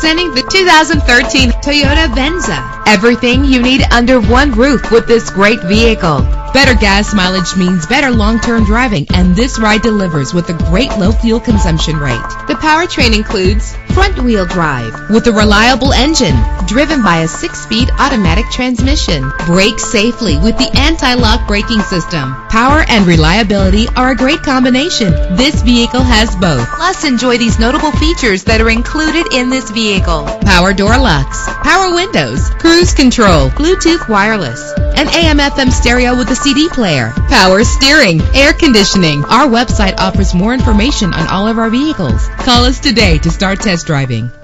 Presenting the 2013 Toyota Venza. Everything you need under one roof with this great vehicle. Better gas mileage means better long-term driving, and this ride delivers with a great low fuel consumption rate. The powertrain includes front-wheel drive with a reliable engine driven by a 6-speed automatic transmission. Brake safely with the anti-lock braking system. Power and reliability are a great combination. This vehicle has both. Plus, enjoy these notable features that are included in this vehicle: power door locks, power windows, cruise control, Bluetooth wireless, an AM/FM stereo with a CD player, power steering, air conditioning. Our website offers more information on all of our vehicles. Call us today to start test driving.